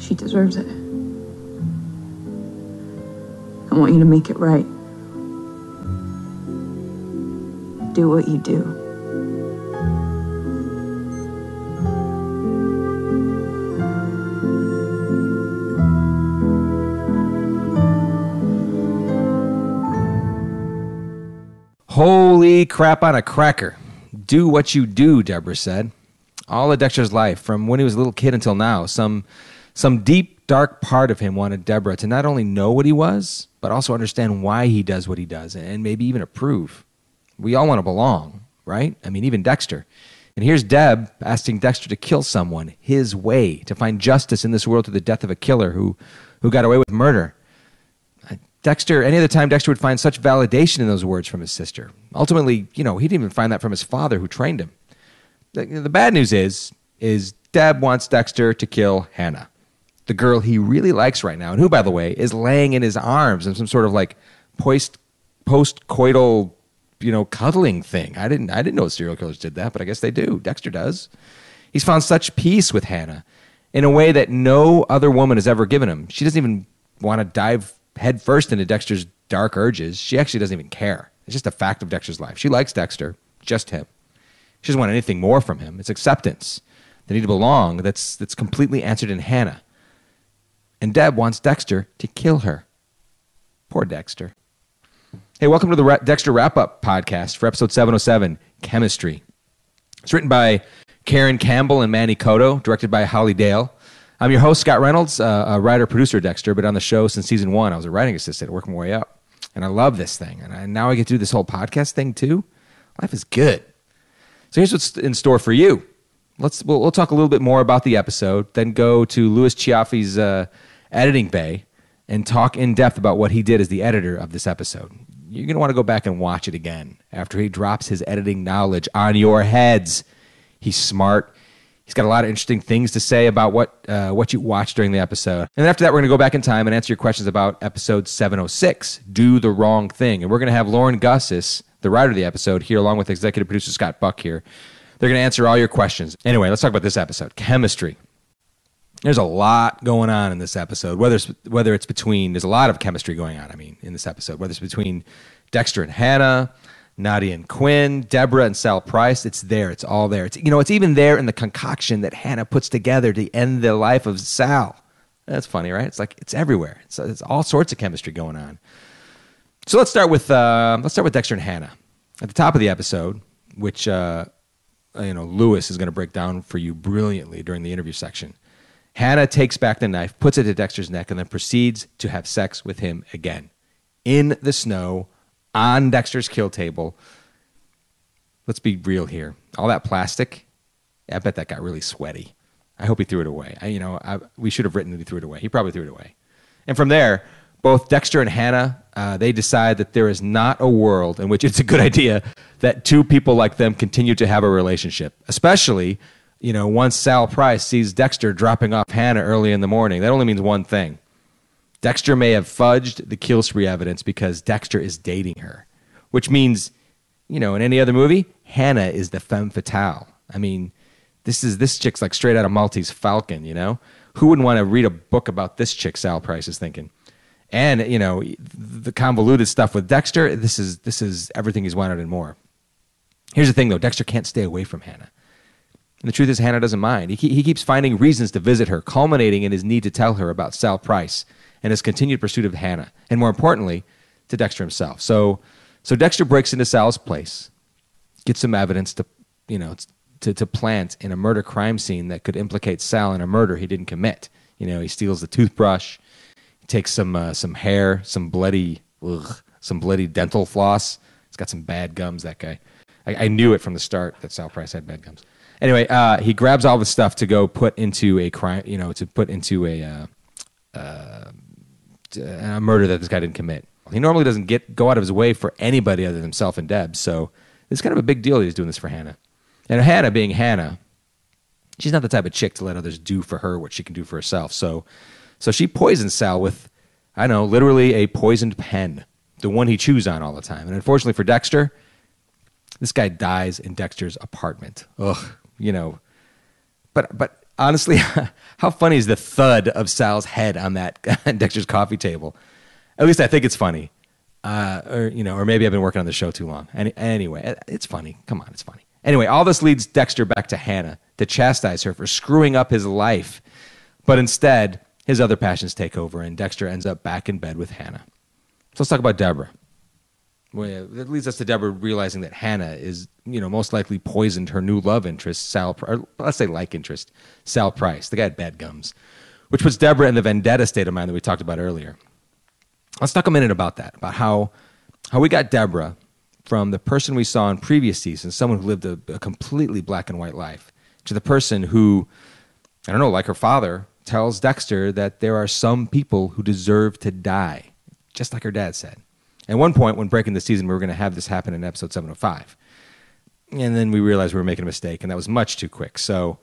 She deserves it. I want you to make it right. Do what you do. Holy crap on a cracker. Do what you do, Deborah said. All of Dexter's life, from when he was a little kid until now, some deep, dark part of him wanted Deborah to not only know what he was, but also understand why he does what he does, and maybe even approve. We all want to belong, right? I mean, even Dexter. And here's Deb asking Dexter to kill someone his way, to find justice in this world through the death of a killer who got away with murder. Dexter, any other time, Dexter would find such validation in those words from his sister. Ultimately, you know, he didn't even find that from his father who trained him. The bad news is Deb wants Dexter to kill Hannah, the girl he really likes right now, and who, by the way, is laying in his arms in some sort of like post-coital, you know, cuddling thing. I didn't know serial killers did that, but I guess they do. Dexter does. He's found such peace with Hannah in a way that no other woman has ever given him. She doesn't even want to dive head first into Dexter's dark urges. She actually doesn't even care. It's just a fact of Dexter's life. She likes Dexter, just him. She doesn't want anything more from him. It's acceptance, the need to belong, that's completely answered in Hannah. And Deb wants Dexter to kill her. Poor Dexter. Hey, welcome to the Dexter Wrap-Up podcast for episode 707, Chemistry. It's written by Karen Campbell and Manny Coto, directed by Holly Dale. I'm your host, Scott Reynolds, a writer-producer at Dexter, but on the show since season one. I was a writing assistant, working my way up. And I love this thing. And now I get to do this whole podcast thing, too. Life is good. So here's what's in store for you. We'll talk a little bit more about the episode, then go to Louis Cioffi's editing bay and talk in depth about what he did as the editor of this episode. You're going to want to go back and watch it again after he drops his editing knowledge on your heads. He's smart. He's got a lot of interesting things to say about what you watched during the episode. And after that, we're going to go back in time and answer your questions about episode 706, Do the Wrong Thing. And we're going to have Lauren Gussis, the writer of the episode, here along with executive producer Scott Buck here. They're going to answer all your questions. Anyway, let's talk about this episode, Chemistry. There's a lot going on in this episode, whether it's between, there's a lot of chemistry going on, I mean, in this episode, whether it's between Dexter and Hannah, Nadia and Quinn, Deborah and Sal Price, it's there, it's all there. It's, you know, it's even there in the concoction that Hannah puts together to end the life of Sal. That's funny, right? It's like, it's everywhere. It's all sorts of chemistry going on. So let's start with Dexter and Hannah. At the top of the episode, which, Louis is going to break down for you brilliantly during the interview section, Hannah takes back the knife, puts it to Dexter's neck, and then proceeds to have sex with him again. In the snow, on Dexter's kill table. Let's be real here. All that plastic, I bet that got really sweaty. I hope he threw it away. We should have written that he threw it away. He probably threw it away. And from there, both Dexter and Hannah, they decide that there is not a world in which it's a good idea that two people like them continue to have a relationship, especially once Sal Price sees Dexter dropping off Hannah early in the morning. That only means one thing. Dexter may have fudged the kill spree evidence because Dexter is dating her, which means, in any other movie, Hannah is the femme fatale. I mean, this chick's like straight out of Maltese Falcon, Who wouldn't want to read a book about this chick Sal Price is thinking? And, the convoluted stuff with Dexter, this is everything he's wanted and more. Here's the thing, though. Dexter can't stay away from Hannah. And the truth is, Hannah doesn't mind. He keeps finding reasons to visit her, culminating in his need to tell her about Sal Price and his continued pursuit of Hannah, and more importantly, to Dexter himself. So Dexter breaks into Sal's place, gets some evidence to plant in a murder crime scene that could implicate Sal in a murder he didn't commit. He steals the toothbrush, he takes some hair, some bloody dental floss. He's got some bad gums, that guy. I knew it from the start that Sal Price had bad gums. Anyway, he grabs all the stuff to go put into a crime, to put into a murder that this guy didn't commit. He normally doesn't go out of his way for anybody other than himself and Deb, so it's kind of a big deal that he's doing this for Hannah. And Hannah being Hannah, she's not the type of chick to let others do for her what she can do for herself. So she poisons Sal with, literally a poisoned pen, the one he chews on all the time. And unfortunately for Dexter, this guy dies in Dexter's apartment. But Honestly, how funny is the thud of Sal's head on that Dexter's coffee table? At least I think it's funny. Or maybe I've been working on the show too long. Anyway, it's funny. Come on, it's funny. Anyway, all this leads Dexter back to Hannah to chastise her for screwing up his life. But instead, his other passions take over, and Dexter ends up back in bed with Hannah. So let's talk about Deborah. Well, that leads us to Deborah realizing that Hannah is, most likely poisoned her new love interest, Sal, or let's say like interest, Sal Price, the guy had bad gums, which puts Deborah in the vendetta state of mind that we talked about earlier. Let's talk a minute about that, about how we got Deborah from the person we saw in previous seasons, someone who lived a completely black and white life, to the person who, I don't know, like her father, tells Dexter that there are some people who deserve to die, just like her dad said. At one point, when breaking the season, we were going to have this happen in episode 705. And then we realized we were making a mistake, and that was much too quick. So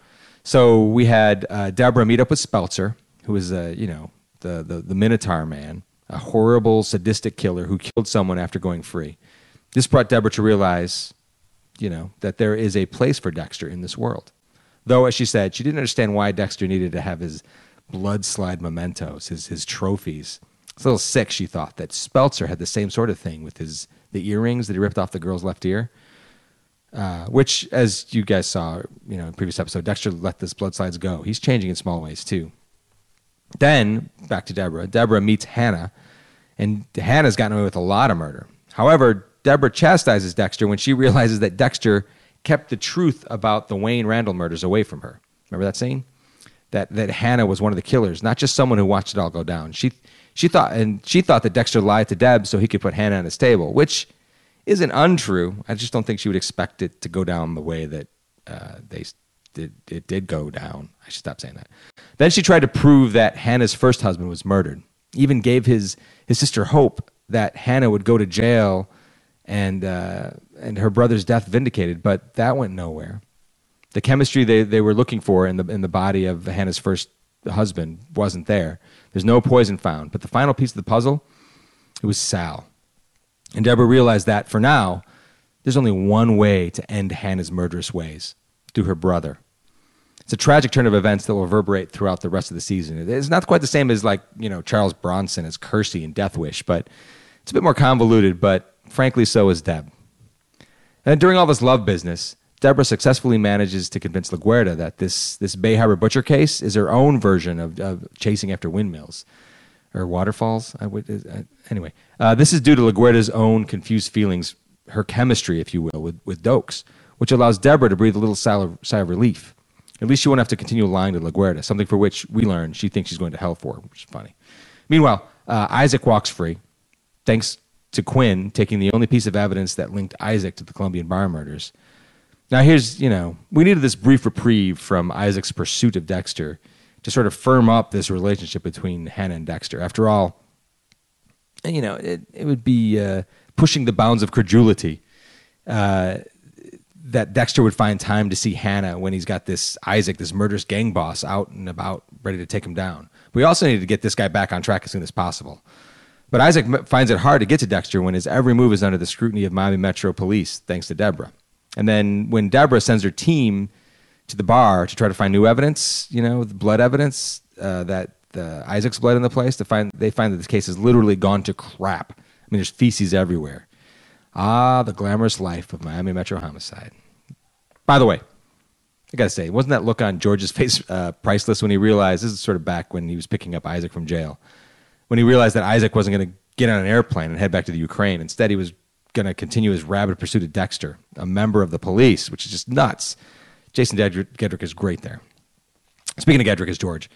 we had Deborah meet up with Speltzer, who is the Minotaur man, a horrible, sadistic killer who killed someone after going free. This brought Deborah to realize, that there is a place for Dexter in this world. Though, as she said, she didn't understand why Dexter needed to have his blood slide mementos, his trophies. It's a little sick, she thought, that Speltzer had the same sort of thing with the earrings that he ripped off the girl's left ear, which, as you guys saw, in the previous episode, Dexter let this blood slides go. He's changing in small ways, too. Then, back to Deborah. Deborah meets Hannah, and Hannah's gotten away with a lot of murder. However, Deborah chastises Dexter when she realizes that Dexter kept the truth about the Wayne Randall murders away from her. Remember that scene? That Hannah was one of the killers, not just someone who watched it all go down. She thought that Dexter lied to Deb so he could put Hannah on his table, which isn't untrue. I just don't think she would expect it to go down the way that it did go down. I should stop saying that. Then she tried to prove that Hannah's first husband was murdered, even gave his sister hope that Hannah would go to jail and her brother's death vindicated, but that went nowhere. The chemistry they were looking for in the body of Hannah's first husband wasn't there. There's no poison found. But the final piece of the puzzle, it was Sal. And Deborah realized that, for now, there's only one way to end Hannah's murderous ways, through her brother. It's a tragic turn of events that will reverberate throughout the rest of the season. It's not quite the same as, Charles Bronson as Kersey in Death Wish, but it's a bit more convoluted, but frankly, so is Deb. And during all this love business, Deborah successfully manages to convince LaGuerta that this Bay Harbor Butcher case is her own version of chasing after windmills or waterfalls. This is due to LaGuerta's own confused feelings, her chemistry, if you will, with Dokes, which allows Deborah to breathe a little sigh of relief. At least she won't have to continue lying to LaGuerta, something for which we learn she thinks she's going to hell for, which is funny. Meanwhile, Isaac walks free, thanks to Quinn taking the only piece of evidence that linked Isaac to the Colombian bar murders. Now here's, we needed this brief reprieve from Isaac's pursuit of Dexter to sort of firm up this relationship between Hannah and Dexter. After all, it would be pushing the bounds of credulity that Dexter would find time to see Hannah when he's got this Isaac, this murderous gang boss, out and about, ready to take him down. We also needed to get this guy back on track as soon as possible. But Isaac finds it hard to get to Dexter when his every move is under the scrutiny of Miami Metro Police, thanks to Deborah. And then when Deborah sends her team to the bar to try to find new evidence, the blood evidence, Isaac's blood in the place, they find that this case has literally gone to crap. I mean, there's feces everywhere. Ah, the glamorous life of Miami Metro homicide. By the way, I got to say, wasn't that look on George's face priceless when he realized, this is sort of back when he was picking up Isaac from jail, when he realized that Isaac wasn't going to get on an airplane and head back to the Ukraine. Instead, he was going to continue his rabid pursuit of Dexter, a member of the police, which is just nuts. Jason Gedrick is great there. Speaking of Gedrick as George,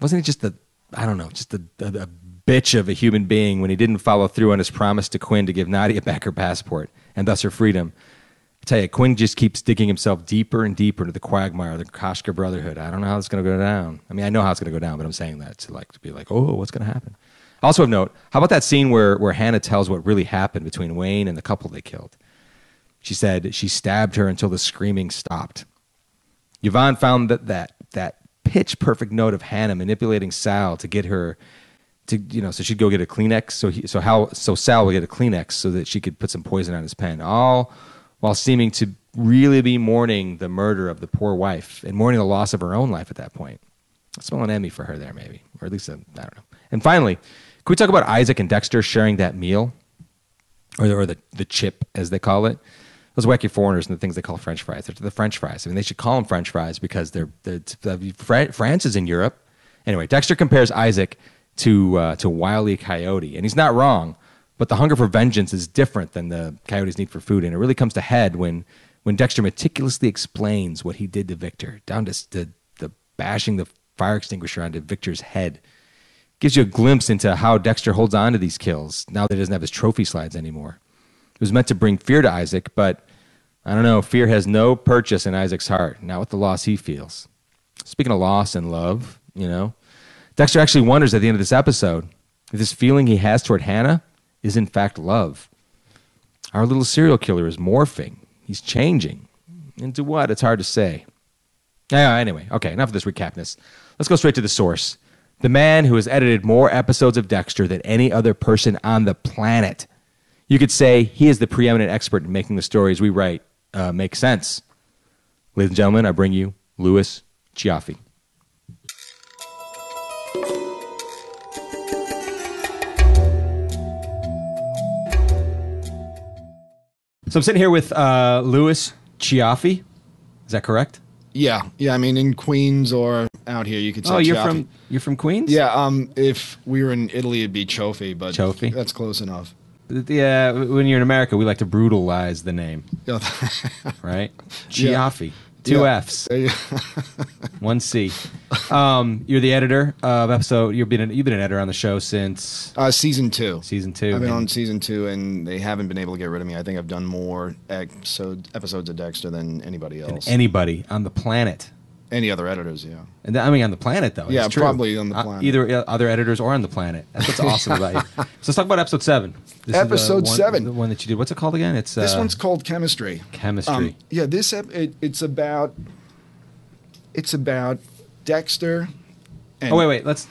wasn't he just a bitch of a human being when he didn't follow through on his promise to Quinn to give Nadia back her passport and thus her freedom? I tell you, Quinn just keeps digging himself deeper and deeper into the quagmire of the Koshka Brotherhood. I don't know how it's going to go down. I mean, I know how it's going to go down, but I'm saying that to be like, oh, what's going to happen? Also of note, how about that scene where Hannah tells what really happened between Wayne and the couple they killed? She said she stabbed her until the screaming stopped. Yvonne found that pitch-perfect note of Hannah manipulating Sal to get her to, so she'd go get a Kleenex, so Sal would get a Kleenex so that she could put some poison on his pen, all while seeming to really be mourning the murder of the poor wife and mourning the loss of her own life at that point. I'll spell an Emmy for her there, maybe. Or at least, I don't know. And finally, can we talk about Isaac and Dexter sharing that meal? Or the chip, as they call it. Those wacky foreigners and the things they call French fries. They're the French fries. I mean, they should call them French fries because they're France is in Europe. Anyway, Dexter compares Isaac to Wile E. Coyote. And he's not wrong, but the hunger for vengeance is different than the coyote's need for food. And it really comes to head when Dexter meticulously explains what he did to Victor, down to the bashing the fire extinguisher onto Victor's head. Gives you a glimpse into how Dexter holds on to these kills now that he doesn't have his trophy slides anymore. It was meant to bring fear to Isaac, but I don't know, fear has no purchase in Isaac's heart, not with the loss he feels. Speaking of loss and love, you know, Dexter actually wonders at the end of this episode if this feeling he has toward Hannah is in fact love. Our little serial killer is morphing. He's changing. Into what? It's hard to say. Anyway, okay, enough of this recapness. Let's go straight to the source. The man who has edited more episodes of Dexter than any other person on the planet. You could say he is the preeminent expert in making the stories we write make sense. Ladies and gentlemen, I bring you Louis Cioffi. So I'm sitting here with Louis Cioffi. Is that correct? Yeah. I mean, in Queens or out here, you could say. Oh, you're from Queens? Yeah. If we were in Italy, it'd be Cioffi, but Cioffi. That's close enough. Yeah. When you're in America, we like to brutalize the name, right? Cioffi, two F's, one C. You're the editor of episode. You've been an editor on the show since season 2. Season 2. I've been on season 2, and they haven't been able to get rid of me. I think I've done more episodes of Dexter than anybody else. Than anybody on the planet. Any other editors, yeah. And I mean, on the planet, though. Yeah, it's true. Probably on the planet. Either other editors or on the planet. That's what's awesome about it. So let's talk about episode 7. This is the one that you did. What's it called again? It's this one's called Chemistry. Yeah, it's about Dexter. And let's.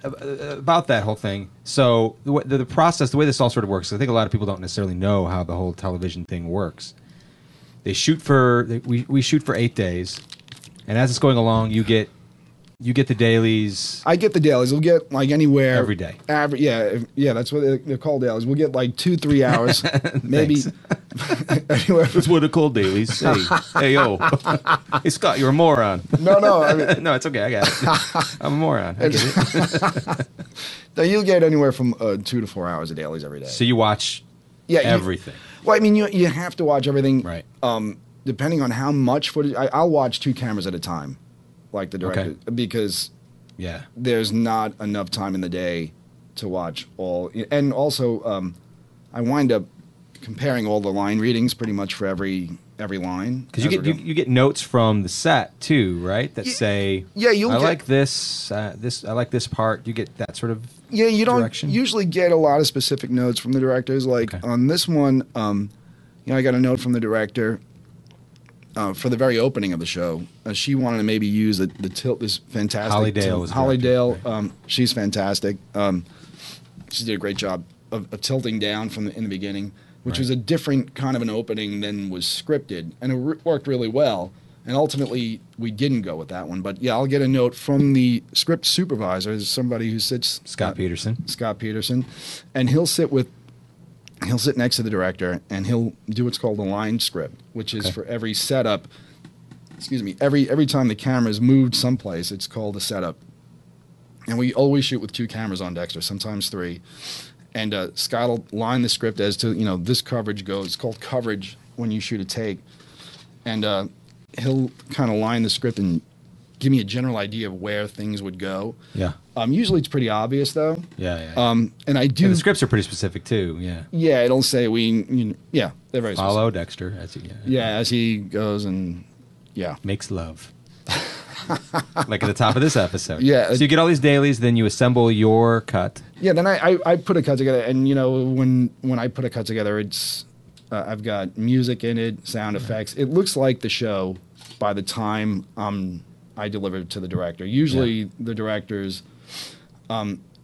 About that whole thing. So the process, the way this all sort of works, I think a lot of people don't necessarily know how the whole television thing works. They shoot for we shoot for 8 days. And as it's going along, you get the dailies. I get the dailies. We'll get like anywhere every day. Yeah. That's what they're called, dailies. We'll get like 2-3 hours, maybe. Anywhere. That's what they're called, dailies. Hey yo, hey Scott, you're a moron. No. I mean, no, it's okay. I got it. I'm a moron. I get it. So you'll get anywhere from 2 to 4 hours of dailies every day. So you watch, everything. Well, I mean, you have to watch everything, right? Depending on how much footage, I'll watch 2 cameras at a time, like the director, because there's not enough time in the day to watch all. And also, I wind up comparing all the line readings pretty much for every line. Because you get notes from the set too, right? That say, I like this part. You get that sort of don't usually get a lot of specific notes from the directors. Like on this one, I got a note from the director. For the very opening of the show, she wanted to maybe use the tilt. This fantastic Holly Dale was Holly Dale. She's fantastic. She did a great job of tilting down in the beginning, which was a different kind of an opening than was scripted, and it worked really well. And ultimately, we didn't go with that one. But I'll get a note from the script supervisor, somebody who sits Scott Peterson, and he'll sit next to the director, and he'll do what's called a line script, which is for every setup. Excuse me. Every time the camera's moved someplace, it's called a setup. And we always shoot with 2 cameras on Dexter, sometimes 3. And Scott'll line the script as to this coverage goes. It's called coverage when you shoot a take. And he'll kind of line the script and give me a general idea of where things would go. Yeah. Usually it's pretty obvious though. Yeah. And I do. And the scripts are pretty specific too. Yeah. Yeah. It'll say they're very specific. Follow Dexter as he. As he goes and. Yeah. Makes love. Like at the top of this episode. Yeah. So you get all these dailies, then you assemble your cut. Yeah. Then I put a cut together, and when I put a cut together, it's I've got music in it, sound effects. It looks like the show by the time I deliver it to the director. Usually the directors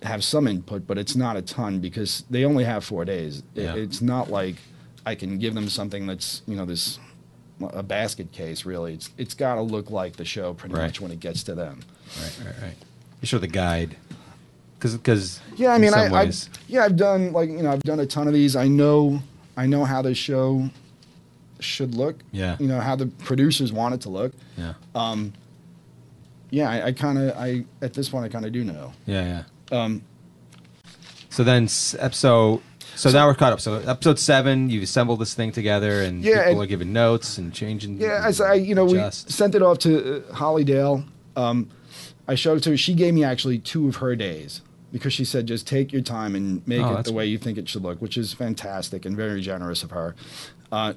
have some input, but it's not a ton because they only have 4 days. It's not like I can give them something that's, you know, this a basket case, really. It's got to look like the show pretty much when it gets to them. Right. You're sure the guide. Because yeah, I mean, I've done, like, you know, I've done a ton of these. I know how the show should look. Yeah. You know how the producers want it to look. Yeah. Yeah, I at this point I kind of do know. Yeah. So then so now we're caught up. So episode 7, you've assembled this thing together, and people are giving notes and changing. Yeah, as we sent it off to Holly Dale. I showed it to her. She gave me actually 2 of her days because she said, just take your time and make it the way you think it should look, which is fantastic and very generous of her.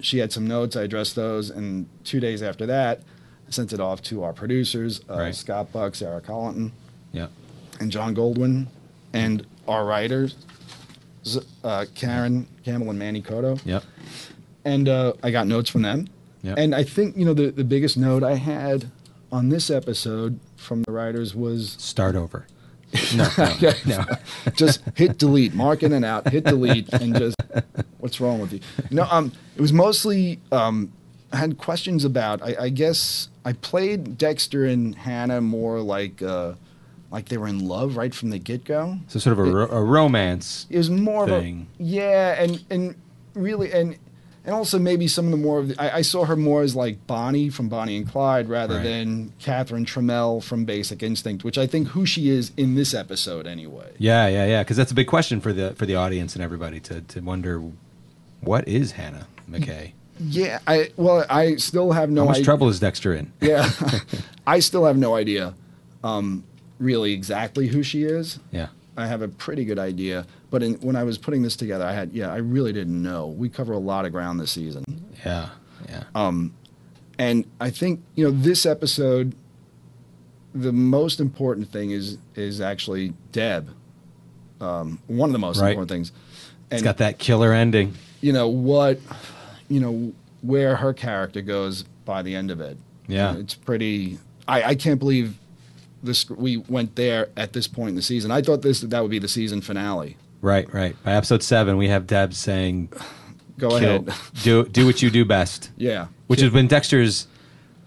She had some notes. I addressed those, and 2 days after that, I sent it off to our producers, Scott Buck, Sarah Collinton, and John Goldwyn, and our writers, Karen Campbell and Manny Coto. Yep. And I got notes from them. Yep. And I think, you know, the biggest note I had on this episode from the writers was... Start over. No. Just hit delete. Mark in and out. Hit delete. And just, what's wrong with you? No, it was mostly... I had questions about... I guess I played Dexter and Hannah more like they were in love right from the get-go. So sort of a romance thing. It was more thing. Of a... Yeah, and really... And also maybe some of the more of the, I saw her more as like Bonnie from Bonnie and Clyde rather than Catherine Trammell from Basic Instinct, which I think who she is in this episode anyway. Yeah. Because that's a big question for the audience and everybody to wonder, what is Hannah McKay? Yeah, I still have no idea. How much trouble is Dexter in? Yeah, I still have no idea, really exactly who she is. Yeah. I have a pretty good idea, but when I was putting this together, I really didn't know. We cover a lot of ground this season. Yeah. And I think, you know, this episode, the most important thing is actually Deb. One of the most important things. And, it's got that killer ending. You know what? You know where her character goes by the end of it. Yeah, you know, it's pretty. I can't believe. We went there at this point in the season. I thought that would be the season finale. Right. By episode 7, we have Deb saying, "Go ahead, do what you do best." Yeah, which has been Dexter's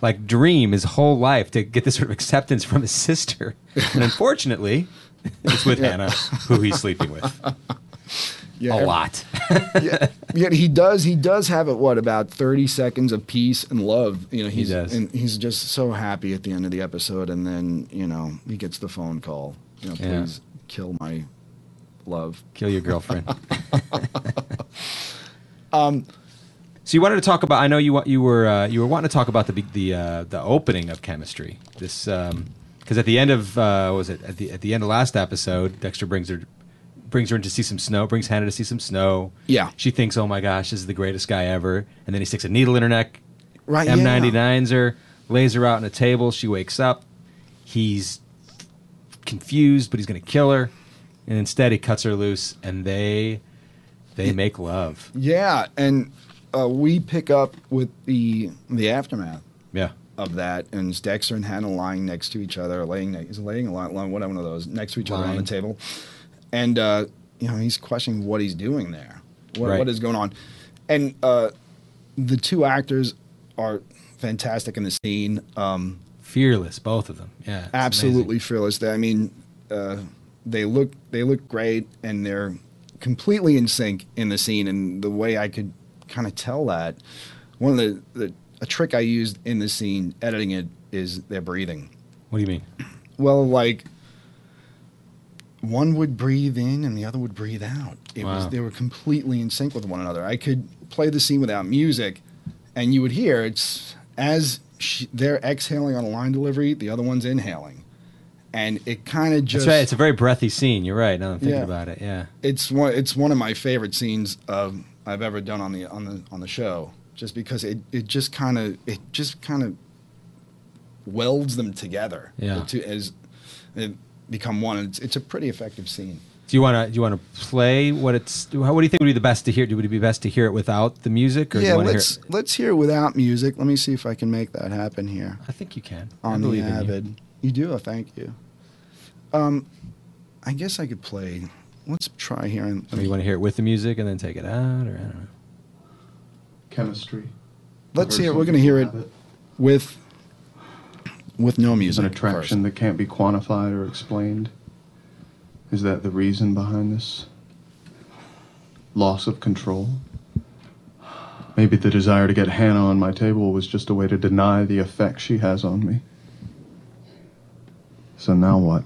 like dream his whole life, to get this sort of acceptance from his sister, and unfortunately, it's with Hannah, who he's sleeping with. A lot. Yet he does have it. What, about 30 seconds of peace and love? You know, he's just so happy at the end of the episode, and then, you know, he gets the phone call. You know, please kill my love. Kill your girlfriend. So you wanted to talk about? I know you were wanting to talk about the opening of Chemistry. This because at the end of at the end of last episode, Dexter brings her in to see some snow, brings Hannah to see some snow. Yeah. She thinks, oh my gosh, this is the greatest guy ever. And then he sticks a needle in her neck, M99s her, lays her out on a table. She wakes up. He's confused, but he's going to kill her. And instead he cuts her loose, and they make love. Yeah, and we pick up with the aftermath of that. And it's Dexter and Hannah lying next to each other, next to each other on the table. And, you know, he's questioning what he's doing there. What is going on? And the two actors are fantastic in the scene. Fearless, both of them. Yeah. Absolutely fearless. I mean, they look great, and they're completely in sync in the scene. And the way I could kind of tell that, one of a trick I used in the scene, editing it, is their breathing. What do you mean? Well, like... one would breathe in and the other would breathe out. They were completely in sync with one another. I could play the scene without music, and you would hear it's as they're exhaling on a line delivery, the other one's inhaling, and it kind of just. That's right. It's a very breathy scene. You're right. Now I'm thinking about it. Yeah. It's one of my favorite scenes I've ever done on the show, just because it just kind of welds them together. Yeah. Become one. It's a pretty effective scene. Do you want to play what it's? What do you think would be the best to hear? Would it be best to hear it without the music? Or do you want to hear it? Let's hear it without music. Let me see if I can make that happen here. I think you can. On the Avid, you do. Thank you. I guess I could play. Let's try hearing. Do you want to hear it with the music and then take it out, or I don't know? chemistry. Let's hear it. We're going to hear it with no music. An attraction that can't be quantified or explained. Is that the reason behind this? Loss of control? Maybe the desire to get Hannah on my table was just a way to deny the effect she has on me. So now what?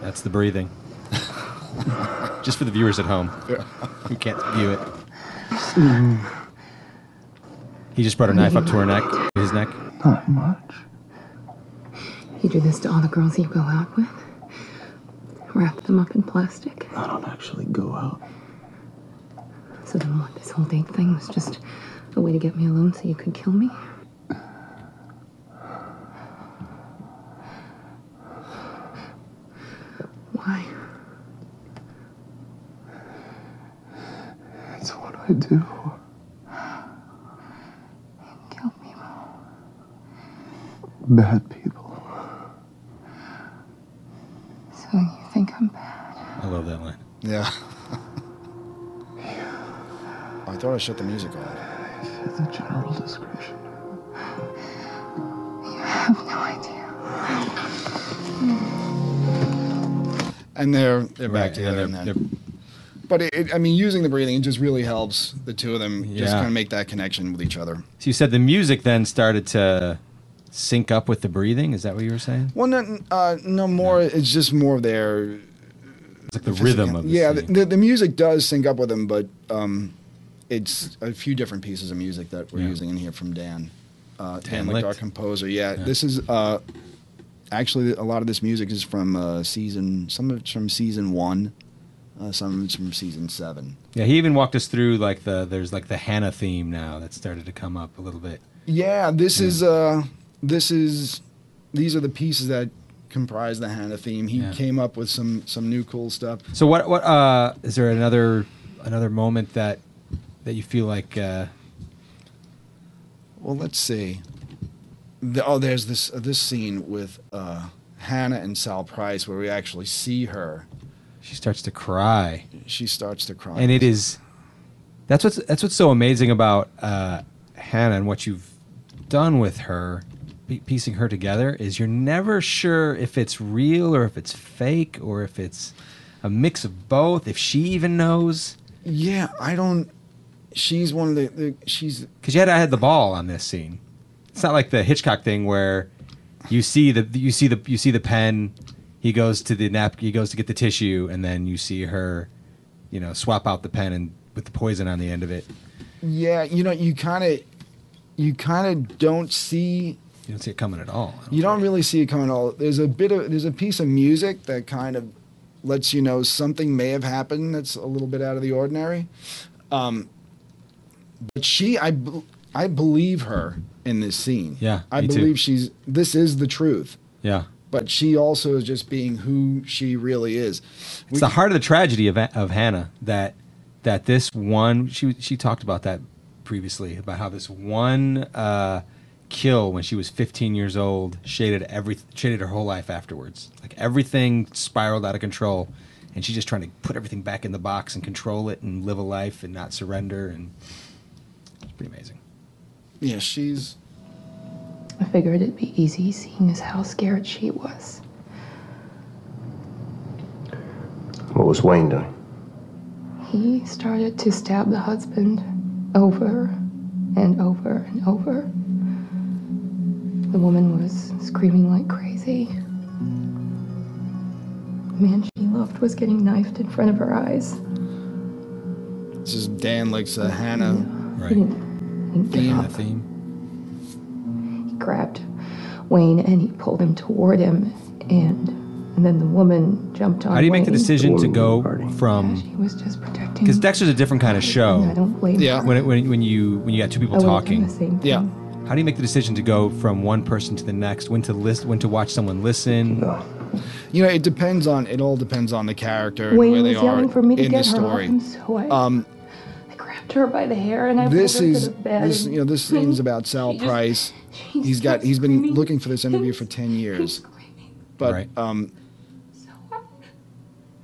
That's the breathing. Just for the viewers at home. You can't view it. He just brought a knife up to her neck, his neck. Not much. You do this to all the girls you go out with? Wrap them up in plastic? I don't actually go out. So then what? This whole date thing was just a way to get me alone so you could kill me? Why? It's what I do. You kill people. Bad people. I love that line. Yeah. Oh, I thought I shut the music on. It's a general discretion. You have no idea. And they're back together. Yeah, but I mean, using the breathing, it just really helps the two of them just kind of make that connection with each other. So you said the music then started to sync up with the breathing? Is that what you were saying? Well, no. It's just more their... It's like the rhythm of the scene. The music does sync up with them, but it's a few different pieces of music that we're using in here from Dan. Dan Licht, our composer. Yeah, this is actually a lot of this music is from season. Some of it's from season 1, some of it's from season 7. Yeah, he even walked us through like there's like the Hannah theme now that started to come up a little bit. Yeah, these are the pieces that comprise the Hannah theme. He came up with some new cool stuff. So what is there another moment that you feel like well, let's see. There's this scene with Hannah and Sal Price where we actually see her. She starts to cry. And it is that's what's so amazing about Hannah and what you've done with her. Piecing her together is you're never sure if it's real or if it's fake or if it's a mix of both, if she even knows. Yeah, I don't. She's one of she's because I had the ball on this scene. It's not like the Hitchcock thing where you see the pen, he goes to the napkin, he goes to get the tissue, and then you see her, swap out the pen and with the poison on the end of it. Yeah, you kind of don't see. You don't see it coming at all. You don't really see it coming at all. There's a piece of music that kind of lets you know something may have happened that's a little bit out of the ordinary. But I believe her in this scene. Yeah, I believe too. This is the truth. Yeah. But she also is just being who she really is. It's the heart of the tragedy of Hannah that this one, she talked about that previously, about how this one kill when she was 15 years old shaded her whole life afterwards. Like everything spiraled out of control, and she's just trying to put everything back in the box and control it and live a life and not surrender. And it's pretty amazing. Yeah, I figured it'd be easy seeing as how scared she was. What was Wayne doing? He started to stab the husband over and over and over. The woman was screaming like crazy. The man she loved was getting knifed in front of her eyes. This is Dan Licht's Hannah. Yeah. Right. He grabbed Wayne and he pulled him toward him, and then the woman jumped on. How do you make the decision to go from? She was just protecting. Because Dexter's a different kind of show. I don't blame her. When you got two people talking. The same thing. Yeah. How do you make the decision to go from one person to the next? When to watch someone listen? It all depends on the character and where they are in the story. I grabbed her by the hair and I pulled her to the bed. This scene's about Sal Price. He's been looking for this interview for 10 years, but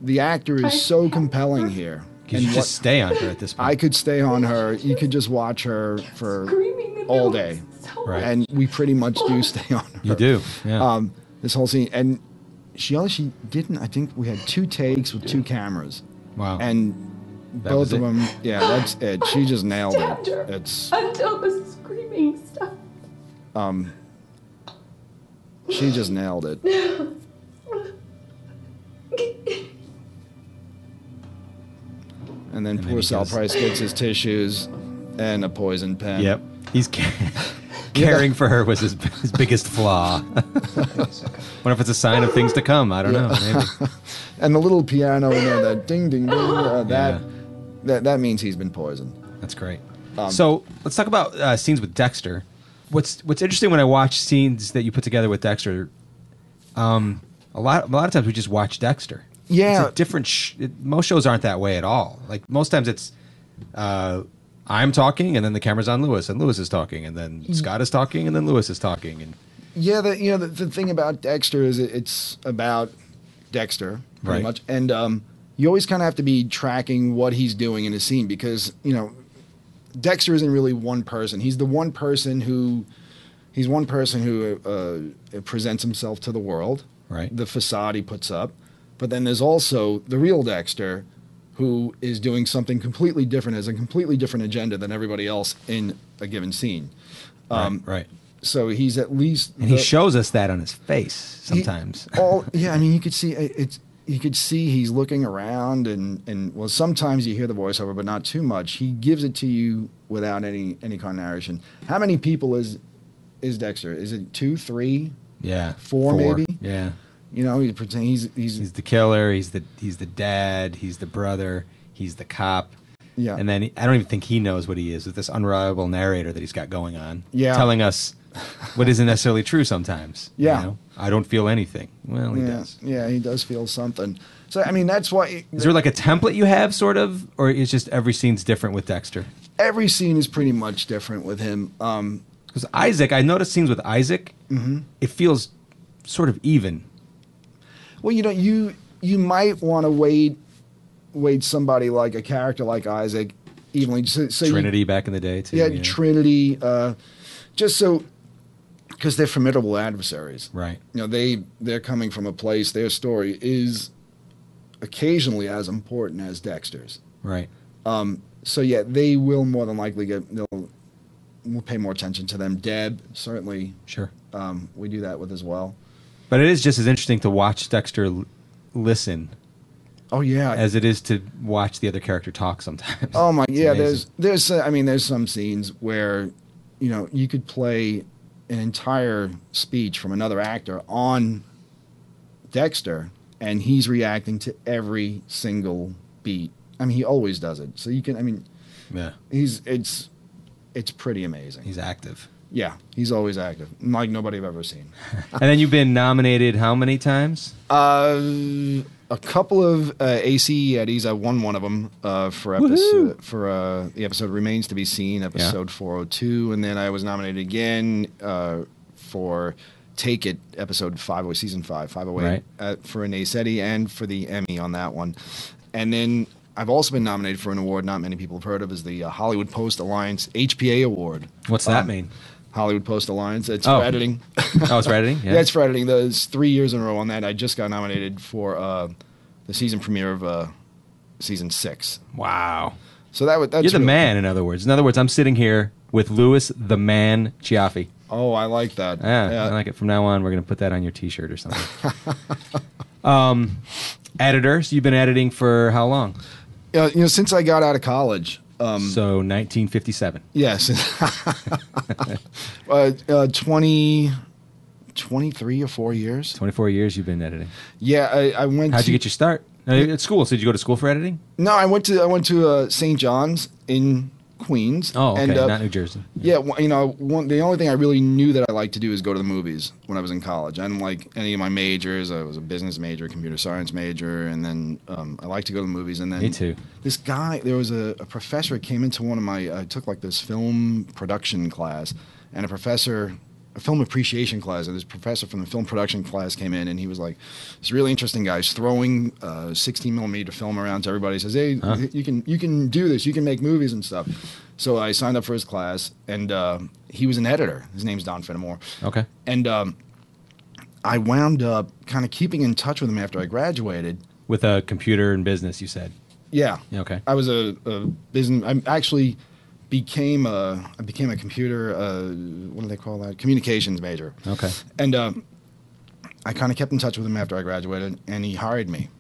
the actor is so compelling here. You should just stay on her at this point. I could stay on her. You could just watch her for all day. Right. And we pretty much do stay on her. You do. Yeah. This whole scene. And she didn't. I think we had 2 takes with 2 cameras. Wow. And both of them. Yeah, that's it. She just nailed it. It's until the screaming stopped. She just nailed it. And then poor Sal Price gets his tissues and a poison pen. Yep. He's caring for her was his biggest flaw. I wonder if it's a sign of things to come. I don't know. Maybe. And the little piano, that ding, ding, ding, that means he's been poisoned. That's great. So let's talk about scenes with Dexter. What's interesting when I watch scenes that you put together with Dexter, a lot of times we just watch Dexter. Yeah, it's a different. Most shows aren't that way at all. Like most times, it's I'm talking, and then the camera's on Louis, and Louis is talking, and then Scott is talking, and then Louis is talking. And yeah, the thing about Dexter is it's about Dexter pretty much, and you always kind of have to be tracking what he's doing in a scene because Dexter isn't really one person. He's the one person who presents himself to the world. Right. The facade he puts up. But then there's also the real Dexter who is doing something completely different, has a completely different agenda than everybody else in a given scene. Right. So he's at least... And he shows us that on his face sometimes. Yeah, I mean, you could see... You could see he's looking around and well, sometimes you hear the voiceover, but not too much. He gives it to you without any kind of narration. How many people is Dexter? Is it 2, 3? Yeah, 4 maybe. Yeah, he's the killer. He's the dad. He's the brother. He's the cop. Yeah, and then I don't even think he knows what he is with this unreliable narrator that he's got going on. Yeah, telling us what isn't necessarily true sometimes. Yeah. I don't feel anything. Well, he does. Yeah, he does feel something. So, I mean, that's why... Is there like a template you have, sort of? Or is just every scene's different with Dexter? Every scene is pretty much different with him. Because Isaac, I noticed scenes with Isaac, it feels sort of even. Well, you might want to wait somebody like a character like Isaac evenly. So Trinity back in the day, too. Yeah, yeah. Trinity, just so... Because they're formidable adversaries. Right. They're coming from a place, their story is occasionally as important as Dexter's. Right. So, yeah, they will more than likely we'll pay more attention to them. Deb, certainly. Sure. We do that with as well. But it is just as interesting to watch Dexter listen. Oh, yeah. As it is to watch the other character talk sometimes. Oh, my. Yeah, there's some scenes where, you could play... an entire speech from another actor on Dexter, and he's reacting to every single beat. I mean, he always does it. So you can, it's pretty amazing. He's active. Yeah, he's always active, like nobody I've ever seen. And then you've been nominated how many times? A couple of AC Eddies. I won one of them for the episode Remains to Be Seen, episode 402, and then I was nominated again for Take It, episode 50, season 508, for an AC Eddie and for the Emmy on that one. And then I've also been nominated for an award not many people have heard of, is the Hollywood Post Alliance HPA Award. What's that mean? Hollywood Post Alliance. It's for editing. Oh, it's for editing? Yeah, it's for editing. There's 3 years in a row on that. I just got nominated for the season premiere of season 6. Wow. So that's You're the man, in other words. In other words, I'm sitting here with Louis the Man Cioffi. Oh, I like that. Yeah, I like it. From now on, we're going to put that on your T-shirt or something. Editor, so you've been editing for how long? Since I got out of college. So 1957. Yes. 23 or 4 years. 24 years you've been editing. Yeah, I went. How'd you get your start? At school. So did you go to school for editing? No, I went to St. John's in Queens. Oh, okay, and, not New Jersey. Yeah, the only thing I really knew that I liked to do is go to the movies when I was in college. I didn't like any of my majors. I was a business major, computer science major, and then I liked to go to the movies. And then me too. This guy, there was a professor came into one of my, I took like this film production class, and a professor a film appreciation class, and this professor from the film production class came in, and he was like, "This really interesting guy. He's throwing 16 millimeter film around to everybody. He says, hey, you can do this. You can make movies and stuff." So I signed up for his class, and he was an editor. His name's Don Finnemore. Okay. And I wound up kind of keeping in touch with him after I graduated. With a computer and business, you said. Yeah. Okay. I was a business. I'm actually. I became a computer, what do they call that? Communications major. Okay. And I kind of kept in touch with him after I graduated, and he hired me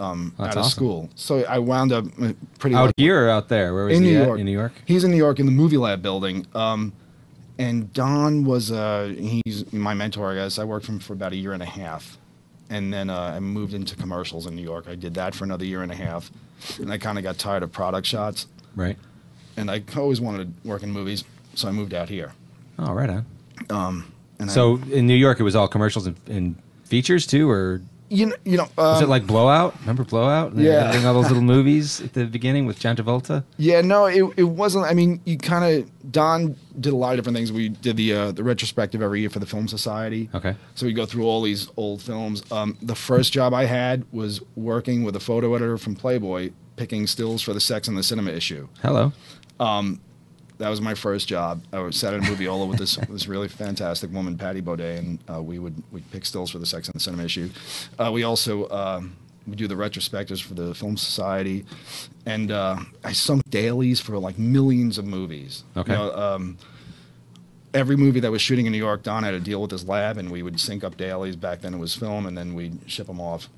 out of school. So I wound up pretty much. Out here or out there? Where was he at? In New York? He's in New York in the movie lab building. And Don was, he's my mentor, I guess. I worked for him for about a year and a half. And then I moved into commercials in New York. I did that for another year and a half. And I kind of got tired of product shots. Right. And I always wanted to work in movies, so I moved out here. Oh, right on. And so in New York, it was all commercials and features too, or you know, was it like Blowout? Remember Blowout? Yeah, doing all those little movies at the beginning with John Travolta. Yeah, no, it wasn't. I mean, you kind of Don did a lot of different things. We did the retrospective every year for the Film Society. Okay, so we go through all these old films. The first job I had was working with a photo editor from Playboy, picking stills for the Sex and the Cinema issue. Hello. That was my first job. I sat in a moviola with this really fantastic woman, Patty Baudet, and we'd pick stills for the Sex and the Cinema issue. We also we do the retrospectives for the Film Society, and I sunk dailies for like millions of movies. Okay. You know, every movie that was shooting in New York, Don had a deal with his lab, and we would sync up dailies. Back then it was film, and then we'd ship them off.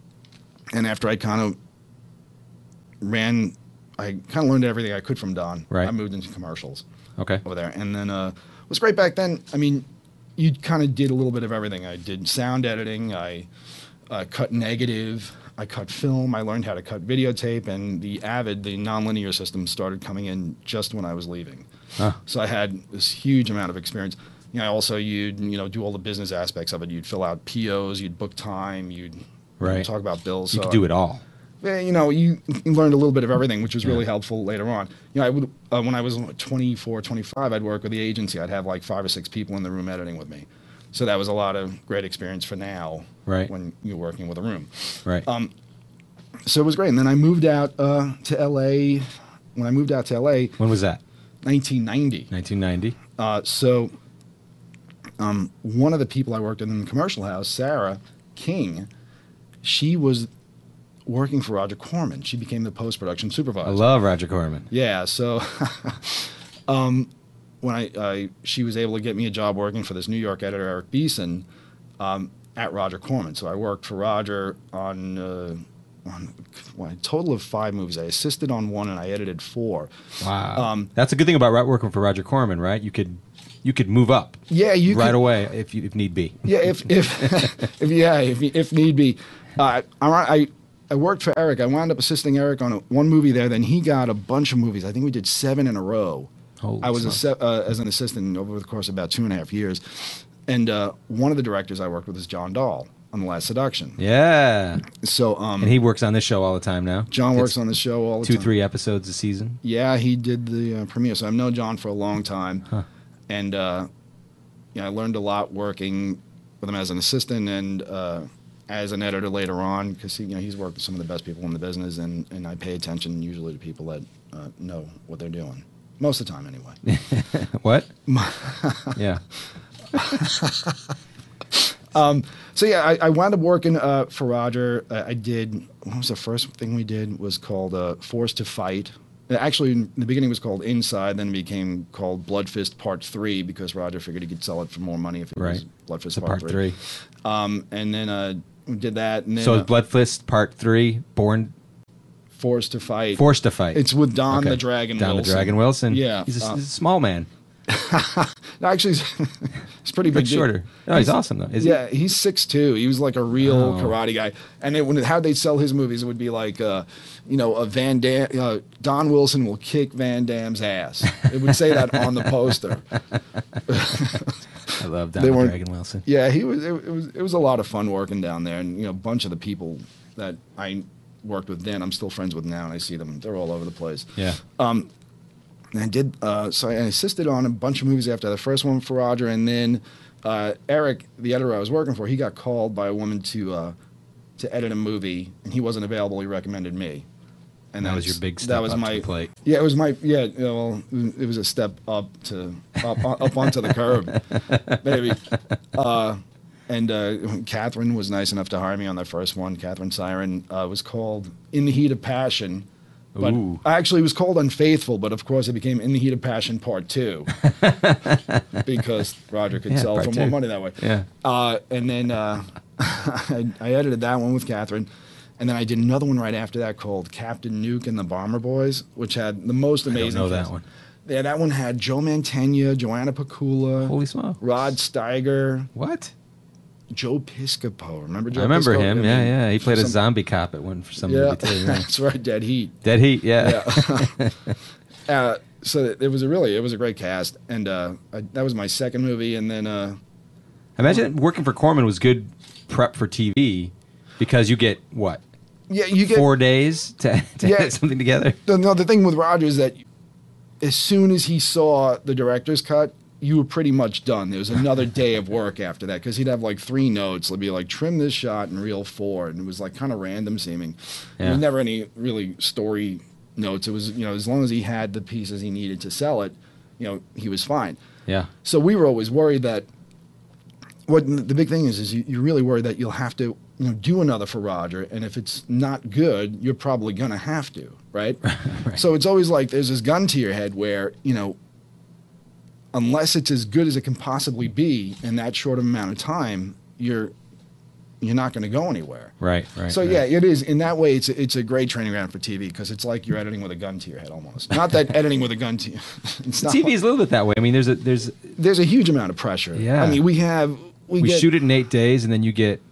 And after I kind of learned everything I could from Don. Right. I moved into commercials. Okay. Over there. And then it was great back then. I mean, you kind of did a little bit of everything. I did sound editing. I cut negative. I cut film. I learned how to cut videotape. And the Avid, the nonlinear system, started coming in just when I was leaving. Huh. So I had this huge amount of experience. You know, also, you'd do all the business aspects of it. You'd fill out POs. You'd book time. You'd talk about bills. You could do it all. You know, you learned a little bit of everything, which was really helpful later on. You know, I would when I was 24, 25, I'd work with the agency. I'd have like 5 or 6 people in the room editing with me. So that was a lot of great experience for now when you're working with a room. Right. So it was great. And then I moved out to L.A. When I moved out to L.A. When was that? 1990. 1990. So one of the people I worked with in the commercial house, Sarah King, she was working for Roger Corman. She became the post-production supervisor. I love Roger Corman. Yeah, so when she was able to get me a job working for this New York editor, Eric Beeson, at Roger Corman. So I worked for Roger on a total of 5 movies. I assisted on 1 and I edited 4. Wow. That's a good thing about working for Roger Corman, right? You could move up. Yeah, you right could, away if need be. Yeah, if need be. I worked for Eric. I wound up assisting Eric on one movie there. Then he got a bunch of movies. I think we did 7 in a row. Holy I was as an assistant over the course of about 2.5 years. And one of the directors I worked with is John Dahl on The Last Seduction. Yeah. So and he works on this show all the time now. John works on the show all the time. 2-3 episodes a season. Yeah, he did the premiere. So I've known John for a long time. Huh. And I learned a lot working with him as an assistant and as an editor later on, because he's worked with some of the best people in the business, and I pay attention usually to people that know what they're doing. Most of the time, anyway. What? Yeah. So, yeah, I wound up working for Roger. I did, what was the first thing we did was called Forced to Fight. Actually, in the beginning it was called Inside, then it became called Blood Fist Part 3 because Roger figured he could sell it for more money if it was Blood Fist Part 3. And then... we did that. And then, so Blood Fist Part 3, Forced to Fight. Forced to Fight. It's with Don the Dragon Wilson. Don the Dragon Wilson. Yeah. He's a small man. No, actually, he's pretty big. He's shorter. No, he's awesome, though. He's 6'2". He was like a real karate guy. And how they'd sell his movies, it would be like, a Van Damme, Don Wilson will kick Van Damme's ass. It would say that on the poster. I love Don Dragon Wilson. Yeah, he was. It was a lot of fun working down there, and a bunch of the people that I worked with then, I'm still friends with now, and I see them. They're all over the place. Yeah. And I assisted on a bunch of movies after the first one for Roger, and then Eric, the editor I was working for, he got called by a woman to edit a movie, and he wasn't available. He recommended me, and that was your big step. That was my plate. Yeah, it was my Well, it was a step up to up onto the curb, baby. And Catherine was nice enough to hire me on that first one. Catherine Siren was called In the Heat of Passion. But actually, it was called Unfaithful, but of course it became In the Heat of Passion Part 2 because Roger could sell for more money that way. Yeah. And then I edited that one with Catherine, and then I did another one right after that called Captain Nuke and the Bomber Boys, which had the most amazing. I don't know that one. Yeah, that one had Joe Mantegna, Joanna Pacula, holy smokes, Rod Steiger. What? Joe Piscopo, remember Joe Piscopo? I remember him, yeah. He played a zombie cop at one for some movie too. That's right, Dead Heat. Dead Heat, yeah. So it was a great cast, and that was my second movie, and then... Imagine working for Corman was good prep for TV, because you get, what? Yeah, you get... 4 days to get something together? No, the thing with Roger is that as soon as he saw the director's cut, you were pretty much done. There was another day of work after that because he'd have like 3 notes. It'd be like, trim this shot and reel 4. And it was like kind of random seeming. Yeah. There was never any really story notes. It was, as long as he had the pieces he needed to sell it, he was fine. Yeah. So we were always worried that what the big thing is you're really worried that you'll have to do another for Roger. And if it's not good, you're probably going to have to, right? Right? So it's always like there's this gun to your head where, unless it's as good as it can possibly be in that short amount of time, you're not going to go anywhere. Right. So yeah, it is in that way. It's a great training ground for TV because it's like you're editing with a gun to your head almost. Not that editing with a gun to you. TV is a little bit that way. I mean, there's a huge amount of pressure. Yeah. I mean, we shoot it in 8 days, and then you get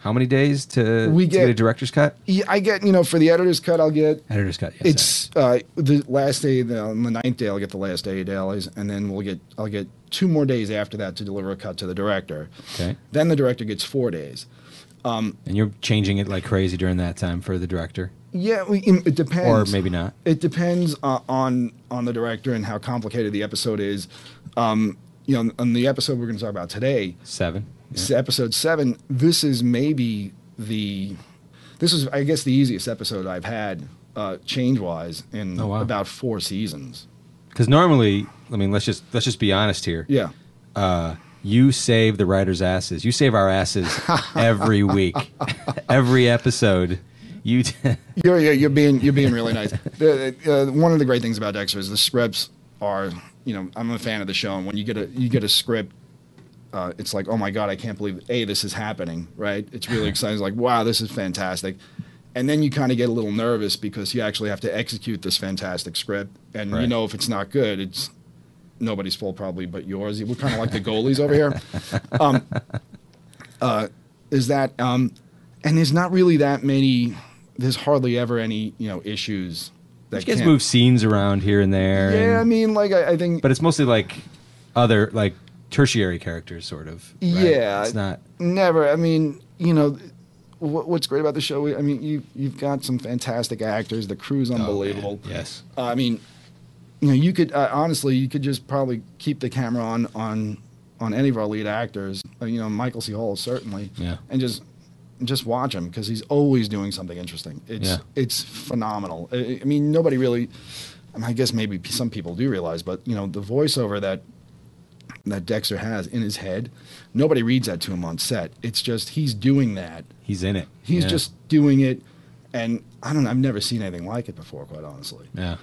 how many days to get a director's cut? Yeah, I get for the editor's cut I'll get editor's cut. Yes, it's the last day on the 9th day I'll get the last 8 days, and then I'll get 2 more days after that to deliver a cut to the director. Okay. Then the director gets 4 days. And you're changing it like crazy during that time for the director. Yeah, it depends. Or maybe not. It depends on the director and how complicated the episode is. On the episode we're going to talk about today, 7. Yeah. Episode 7. This is maybe I guess the easiest episode I've had change-wise in about 4 seasons. Because normally, I mean, let's just be honest here. Yeah. You save the writers' asses. You save our asses every week, every episode. You're being really nice. One of the great things about Dexter is the scripts are. I'm a fan of the show, and when you get a script. It's like, oh my God, I can't believe this is happening, right? It's really exciting. It's like, wow, this is fantastic. And then you kind of get a little nervous because you actually have to execute this fantastic script. And right. If it's not good, it's nobody's fault probably but yours. We're kind of like the goalies over here. And there's not really that many, there's hardly ever any, issues. You guys move scenes around here and there. Yeah, and, I think. But it's mostly like other, like, tertiary characters, sort of. Right? Yeah, it's not never. I mean, what's great about the show? I mean, you've got some fantastic actors. The crew's unbelievable. Oh, yes. I mean, you could honestly, you could just probably keep the camera on any of our lead actors. Michael C. Hall certainly. Yeah. And just watch him because he's always doing something interesting. It's phenomenal. I mean, nobody really. I guess maybe some people do realize, but the voiceover that Dexter has in his head, nobody reads that to him on set. It's just he's doing that. He's in it. He's just doing it, and I don't know. I've never seen anything like it before, quite honestly. Yeah.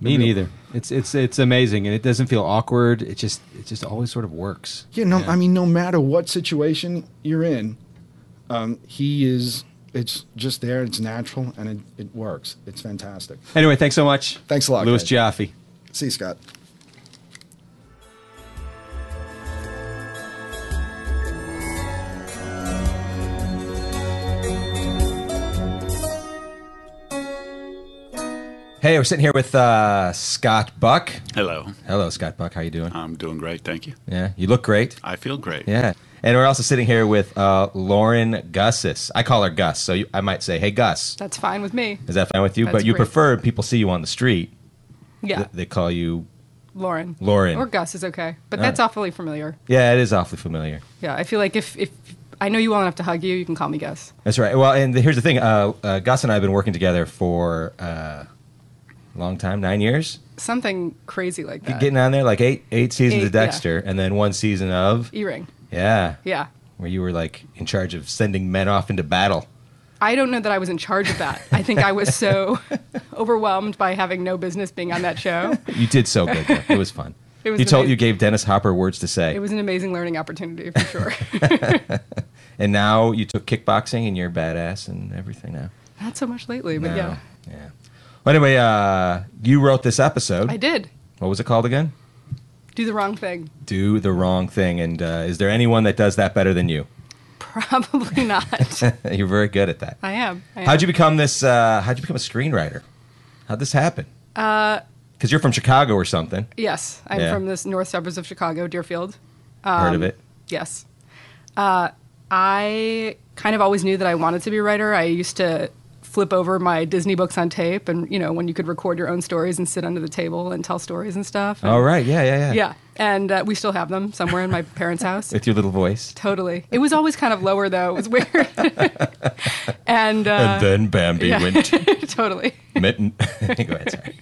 Me neither. It's amazing, and it doesn't feel awkward. It just always sort of works. Yeah. No. Yeah. I mean, no matter what situation you're in, he is. It's just there. It's natural, and it works. It's fantastic. Anyway, thanks so much. Thanks a lot, Louis Cioffi. See you, Scott. Hey, we're sitting here with Scott Buck. Hello. Hello, Scott Buck. How you doing? I'm doing great, thank you. Yeah, you look great. I feel great. Yeah, and we're also sitting here with Lauren Gussis. I call her Gus, so I might say, "Hey, Gus." That's fine with me. Is that fine with you? That's but you prefer people see you on the street. Yeah. They call you Lauren. Or Gus is okay. But that's awfully familiar. Yeah, it is awfully familiar. Yeah, I feel like if I know you well enough to hug you, you can call me Gus. That's right. Well, and here's the thing. Gus and I have been working together for a long time, 9 years. Something crazy like that. Getting on there, like eight seasons of Dexter, and then one season of... E-Ring. Yeah. Yeah. Where you were, like, in charge of sending men off into battle. I don't know that I was in charge of that. I think I was so overwhelmed by having no business being on that show. You did so good, though. It was fun. It was you gave Dennis Hopper words to say. It was an amazing learning opportunity, for sure. And now you took kickboxing, and you're badass and everything now. Not so much lately, but yeah. Yeah. Well, anyway, you wrote this episode. I did. What was it called again? Do the Wrong Thing. Do the Wrong Thing. And is there anyone that does that better than you? Probably not. You're very good at that. I am. How'd you become a screenwriter? How'd this happen? Because you're from Chicago or something. Yes. I'm from the north suburbs of Chicago, Deerfield. Heard of it? Yes. I kind of always knew that I wanted to be a writer. I used to flip over my Disney books on tape, and you know, when you could record your own stories and sit under the table and tell stories and stuff. And, yeah. And we still have them somewhere in my parents' house. With your little voice. Totally. It was always kind of lower, though. It was weird. And then Bambi went. Totally. Mitten. Go ahead, sorry.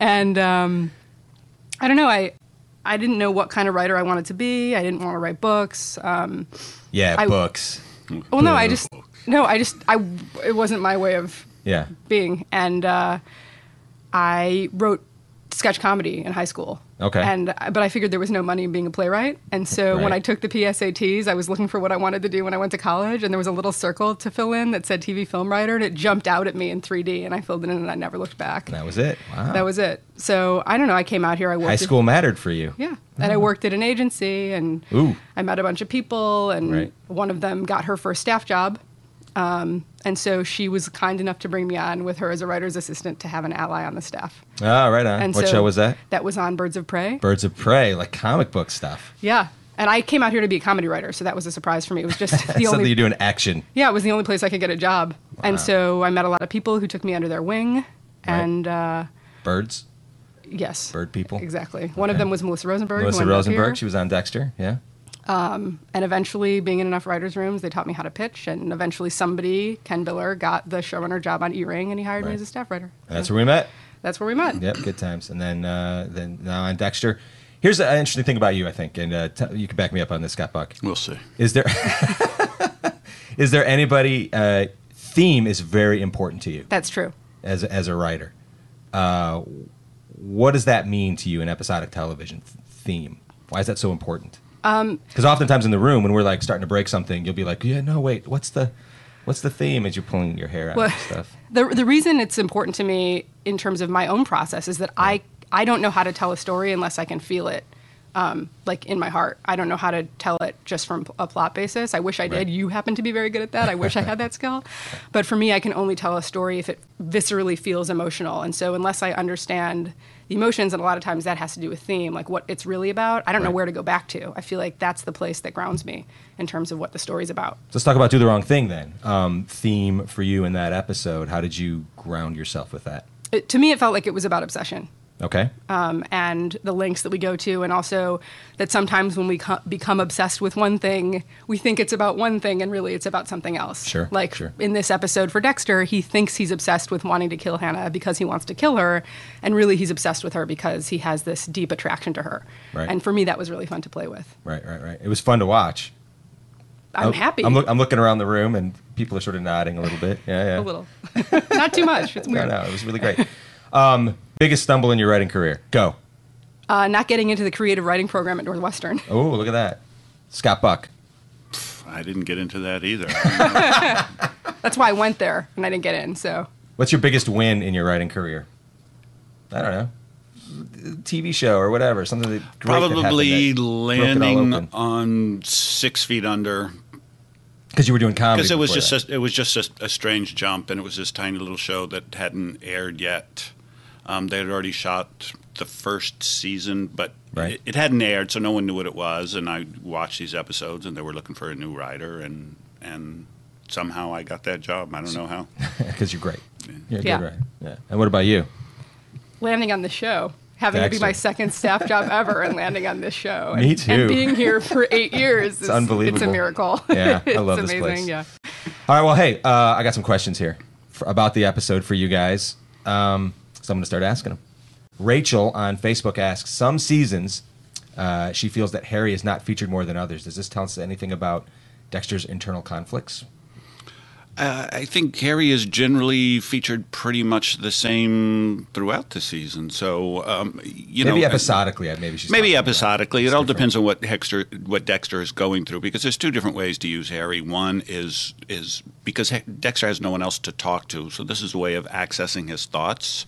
And I don't know. I didn't know what kind of writer I wanted to be. I didn't want to write books. Books. Well, no, it wasn't my way of being. And I wrote sketch comedy in high school. Okay. But I figured there was no money in being a playwright. And so when I took the PSATs, I was looking for what I wanted to do when I went to college. And there was a little circle to fill in that said TV film writer. And it jumped out at me in 3D. And I filled it in and I never looked back. And that was it. Wow. That was it. So I don't know. I came out here. I worked high school mattered for you. Yeah. And I worked at an agency. And I met a bunch of people. And one of them got her first staff job. And so she was kind enough to bring me on with her as a writer's assistant to have an ally on the staff. Oh, right on. And what show was that? That was on Birds of Prey. Birds of Prey, like comic book stuff. Yeah. And I came out here to be a comedy writer, so that was a surprise for me. It was just the only... you do in action. Yeah, it was the only place I could get a job. Wow. And so I met a lot of people who took me under their wing. And birds? Yes. Bird people? Exactly. One of them was Melissa Rosenberg. Melissa Rosenberg, she was on Dexter, yeah. And eventually, being in enough writers' rooms, they taught me how to pitch. And eventually, somebody, Ken Biller, got the showrunner job on E-Ring, and he hired me as a staff writer. And that's where we met. That's where we met. Yep, good times. And then now on Dexter. Here's an interesting thing about you, I think, and you can back me up on this, Scott Buck. We'll see. Is there anybody? Theme is very important to you. That's true. As a writer, what does that mean to you in episodic television? Theme. Why is that so important? Because oftentimes in the room, when we're like starting to break something, you'll be like, yeah, no, wait, what's the theme as you're pulling your hair out and stuff? The reason it's important to me in terms of my own process is that I don't know how to tell a story unless I can feel it, like in my heart. I don't know how to tell it just from a plot basis. I wish I did. You happen to be very good at that. I wish I had that skill. But for me, I can only tell a story if it viscerally feels emotional. And so unless I understand the emotions, and a lot of times that has to do with theme, like what it's really about, I don't know where to go back to. I feel like that's the place that grounds me in terms of what the story's about. So let's talk about Do the Wrong Thing then. Theme for you in that episode, how did you ground yourself with that? To me, it felt like it was about obsession. Okay. And the lengths that we go to, and also that sometimes when we become obsessed with one thing, we think it's about one thing, and really it's about something else. Sure. Like in this episode for Dexter, he thinks he's obsessed with wanting to kill Hannah because he wants to kill her, and really he's obsessed with her because he has this deep attraction to her. Right. And for me, that was really fun to play with. Right. It was fun to watch. I'm happy. I'm looking around the room, and people are sort of nodding a little bit. Yeah. A little. Not too much. It's weird. No, it was really great. Biggest stumble in your writing career? Go. Not getting into the creative writing program at Northwestern. Oh, look at that. Scott Buck. I didn't get into that either. That's why I went there, and I didn't get in. So, what's your biggest win in your writing career? I don't know. TV show or whatever. Something that great probably that landing on 6 feet under. Because you were doing comedy. Because it was just a strange jump, and it was this tiny little show that hadn't aired yet. They had already shot the first season, but it hadn't aired, so no one knew what it was. And I watched these episodes, and they were looking for a new writer, and somehow I got that job. I don't know how. Because you're great. Yeah. You're a good writer. Yeah. And what about you? Landing on the show. having Dexter. To be my second staff job ever and landing on this show. Me too. And being here for 8 years. It's unbelievable. It's a miracle. Yeah, I love this amazing place. Yeah. All right, well, hey, I got some questions here about the episode for you guys. So I'm going to start asking them. Rachel on Facebook asks, some seasons she feels that Harry is not featured more than others. Does this tell us anything about Dexter's internal conflicts? I think Harry is generally featured pretty much the same throughout the season. So, maybe episodically. Maybe episodically. It all depends on what Dexter is going through, because there's two different ways to use Harry. One is because Dexter has no one else to talk to, so this is a way of accessing his thoughts,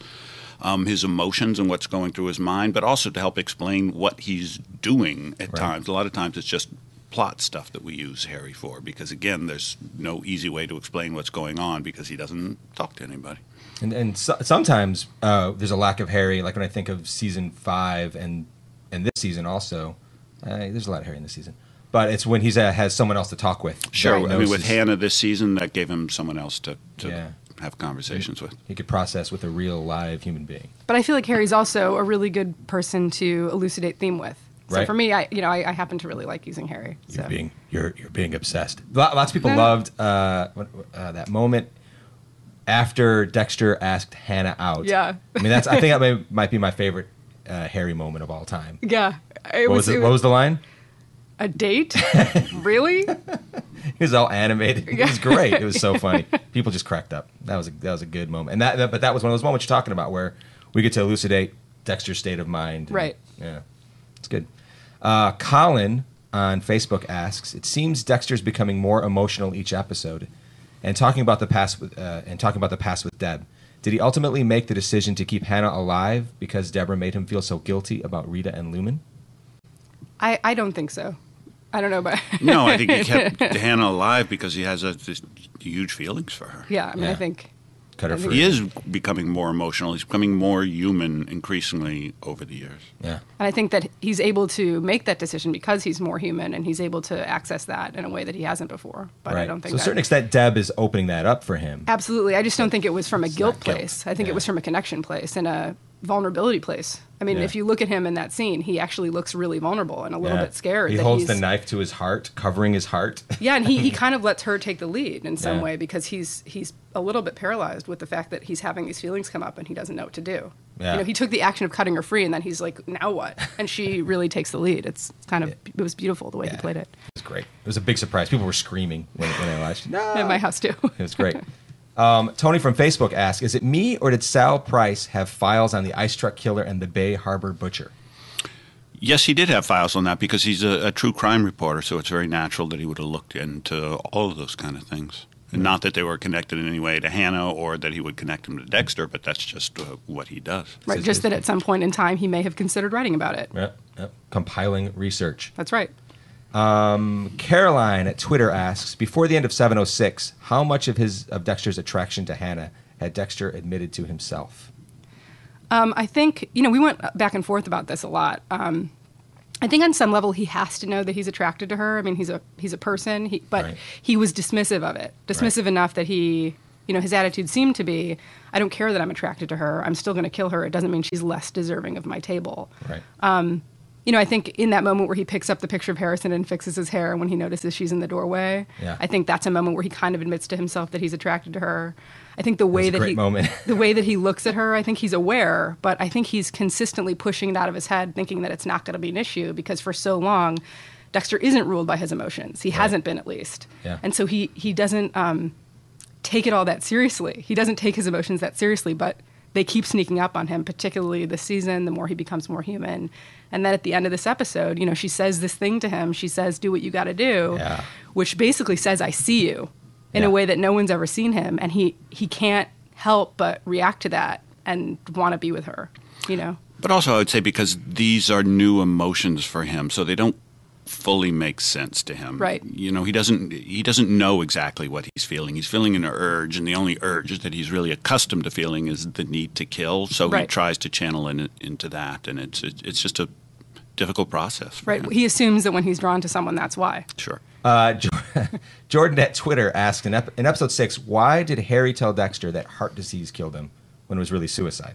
his emotions, and what's going through his mind, but also to help explain what he's doing at times. A lot of times it's just plot stuff that we use Harry for, because again, there's no easy way to explain what's going on because he doesn't talk to anybody. And so, sometimes there's a lack of Harry, like when I think of season 5 and this season also, there's a lot of Harry in this season. But it's when he has someone else to talk with. Sure, I mean, with Hannah this season, that gave him someone else to have conversations with. He could process with a real live human being. But I feel like Harry's also a really good person to elucidate theme with. So for me, I happen to really like using Harry. So. You're being obsessed. Lots of people loved that moment after Dexter asked Hannah out. Yeah, I mean I think that might be my favorite Harry moment of all time. Yeah, what was the line? A date? Really? He was all animated. It was great. It was so funny. People just cracked up. That was a good moment. And that was one of those moments you're talking about where we get to elucidate Dexter's state of mind. And, right. Yeah, it's good. Colin on Facebook asks, it seems Dexter's becoming more emotional each episode, and talking about the past with Deb. Did he ultimately make the decision to keep Hannah alive because Deborah made him feel so guilty about Rita and Lumen? I don't think so. I don't know, but no, I think he kept Hannah alive because he has just huge feelings for her. Yeah, I mean, yeah. I think he is becoming more emotional. He's becoming more human increasingly over the years. Yeah. And I think that he's able to make that decision because he's more human, and he's able to access that in a way that he hasn't before. But I don't think so. To a certain extent, Deb is opening that up for him. Absolutely. I just don't think it was from a guilt place. I think it was from a connection place and a vulnerability place. I mean, if you look at him in that scene, he actually looks really vulnerable and a little bit scared. He holds the knife to his heart, covering his heart. Yeah, and he kind of lets her take the lead in some way, because he's a little bit paralyzed with the fact that he's having these feelings come up and he doesn't know what to do. Yeah. You know, he took the action of cutting her free, and then he's like, now what? And she really takes the lead. It's kind of, it was beautiful the way he played it. It was great. It was a big surprise. People were screaming when I watched it. No! In my house, too. It was great. Tony from Facebook asks, is it me or did Sal Price have files on the ice truck killer and the Bay Harbor Butcher? Yes, he did have files on that because he's a true crime reporter, so it's very natural that he would have looked into all of those kind of things. And not that they were connected in any way to Hannah or that he would connect him to Dexter, but that's just what he does. Right, just that at some point in time he may have considered writing about it. Yep. Compiling research. That's right. Caroline at Twitter asks, before the end of 706, how much of Dexter's attraction to Hannah had Dexter admitted to himself? I think, we went back and forth about this a lot. I think on some level he has to know that he's attracted to her. I mean, he's a person, but he was dismissive of it. Dismissive enough that he, his attitude seemed to be, I don't care that I'm attracted to her. I'm still going to kill her. It doesn't mean she's less deserving of my table. Right. I think in that moment where he picks up the picture of Harrison and fixes his hair when he notices she's in the doorway, I think that's a moment where he kind of admits to himself that he's attracted to her. I think the way that he looks at her, I think he's aware, but I think he's consistently pushing it out of his head, thinking that it's not going to be an issue, because for so long, Dexter isn't ruled by his emotions. He hasn't been, at least. Yeah. And so he doesn't take it all that seriously. He doesn't take his emotions that seriously, but they keep sneaking up on him, particularly this season, the more he becomes more human. And then at the end of this episode, she says this thing to him. She says, do what you got to do, which basically says, I see you, in a way that no one's ever seen him. And he can't help but react to that and want to be with her, But also I would say because these are new emotions for him, so they don't fully makes sense to him. Right. He doesn't know exactly what he's feeling. He's feeling an urge, and the only urge that he's really accustomed to feeling is the need to kill. So he tries to channel into that, and it's just a difficult process. Right. Him. He assumes that when he's drawn to someone, that's why. Sure. Jordan at Twitter asked, in episode 6, why did Harry tell Dexter that heart disease killed him when it was really suicide?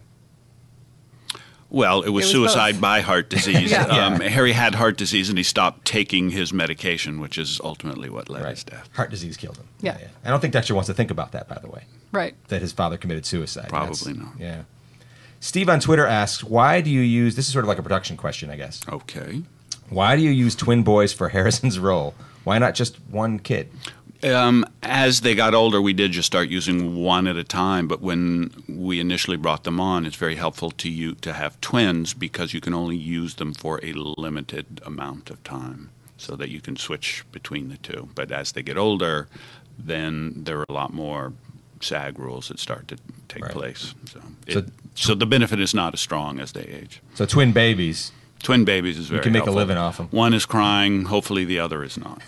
Well, it was suicide both. By heart disease. Yeah. Harry had heart disease, and he stopped taking his medication, which is ultimately what led his death. Heart disease killed him. Yeah. Yeah. I don't think Dexter wants to think about that, by the way. Right. That his father committed suicide. Probably not. Yeah. Steve on Twitter asks, why do you use... This is sort of like a production question, I guess. Okay. Why do you use twin boys for Harrison's role? Why not just one kid? As they got older, we did just start using one at a time. But when we initially brought them on, it's very helpful to you to have twins because you can only use them for a limited amount of time so that you can switch between the two. But as they get older, then there are a lot more SAG rules that start to take place. So the benefit is not as strong as they age. So twin babies. Twin babies is very helpful. You can make a living off them. One is crying. Hopefully the other is not.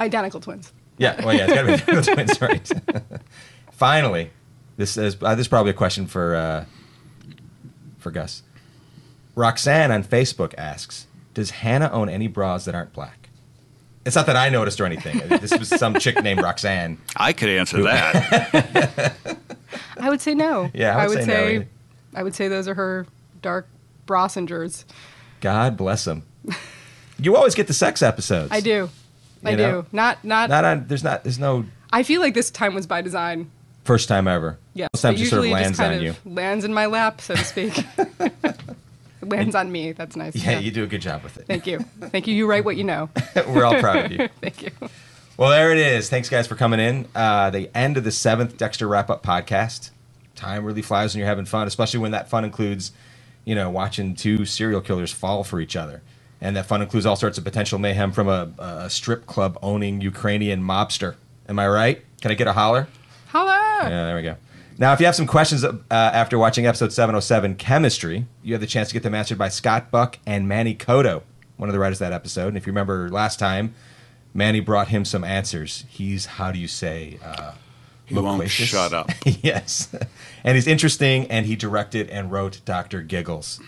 Identical twins. Yeah, well, yeah, it's got to be identical twins, right? Finally, this is probably a question for Gus. Roxanne on Facebook asks, does Hannah own any bras that aren't black? It's not that I noticed or anything. This was some chick named Roxanne. I could answer that. I would say no. Yeah, I would say no. I would say those are her dark Brossingers. God bless them. You always get the sex episodes. I do. I do. Not on, there's no. I feel like this time was by design. First time ever. Yeah. Most times it sort of lands on you. Lands in my lap, so to speak. Lands on me. That's nice. Yeah, you do a good job with it. Thank you. Thank you. You write what you know. We're all proud of you. Thank you. Well, there it is. Thanks, guys, for coming in. The end of the 7th Dexter Wrap-Up podcast. Time really flies when you're having fun, especially when that fun includes, you know, watching two serial killers fall for each other. And that fun includes all sorts of potential mayhem from a strip club owning Ukrainian mobster. Am I right? Can I get a holler? Holler! Yeah, there we go. Now, if you have some questions after watching episode 707, Chemistry, you have the chance to get them answered by Scott Buck and Manny Coto, one of the writers of that episode. And if you remember last time, Manny brought him some answers. He's, how do you say... he loquacious. Won't shut up. Yes. And he's interesting, and he directed and wrote Dr. Giggles.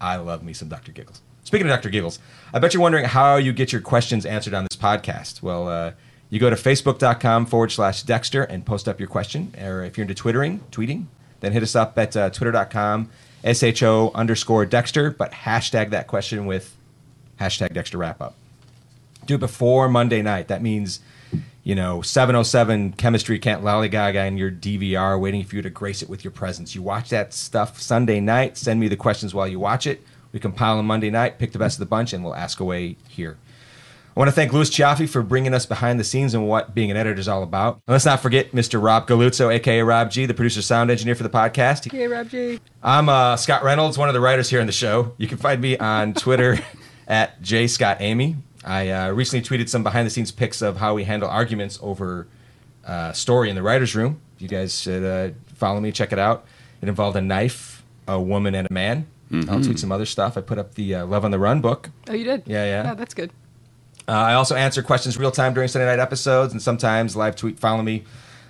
I love me some Dr. Giggles. Speaking of Dr. Giggles, I bet you're wondering how you get your questions answered on this podcast. Well, you go to facebook.com/Dexter and post up your question. Or if you're into tweeting, then hit us up at twitter.com/SHO_Dexter, but hashtag that question with hashtag Dexter Wrap Up. Do it before Monday night. That means, you know, 707 Chemistry can't lollygag on your DVR waiting for you to grace it with your presence. You watch that stuff Sunday night. Send me the questions while you watch it. We compile on Monday night, pick the best of the bunch, and we'll ask away here. I want to thank Louis Cioffi for bringing us behind the scenes and what being an editor is all about. And let's not forget Mr. Rob Galuzzo, a.k.a. Rob G., the producer sound engineer for the podcast. Hey, Rob G. I'm Scott Reynolds, one of the writers here on the show. You can find me on Twitter at jscottamy. I recently tweeted some behind-the-scenes pics of how we handle arguments over story in the writer's room. You guys should follow me, check it out. It involved a knife, a woman, and a man. Mm-hmm. I'll tweet some other stuff. I put up the Love on the Run book. Oh, you did? Yeah. Oh, that's good. I also answer questions real-time during Sunday night episodes, and sometimes live tweet, follow me.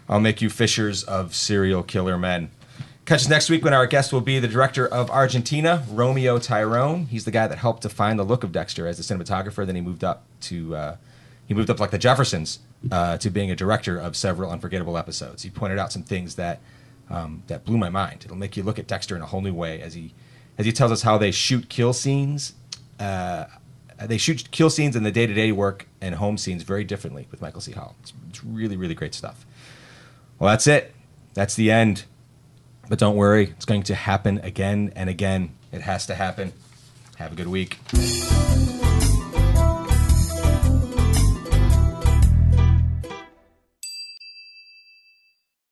I'll make you fishers of serial killer men. Catch us next week when our guest will be the director of Argentina, Romeo Tyrone. He's the guy that helped define the look of Dexter as a cinematographer. Then he moved up to, like the Jeffersons, to being a director of several unforgettable episodes. He pointed out some things that that blew my mind. It'll make you look at Dexter in a whole new way as he tells us how they shoot kill scenes. They shoot kill scenes and the day-to-day work and home scenes very differently with Michael C. Hall. It's really, really great stuff. Well, that's it. That's the end. But don't worry. It's going to happen again and again. It has to happen. Have a good week.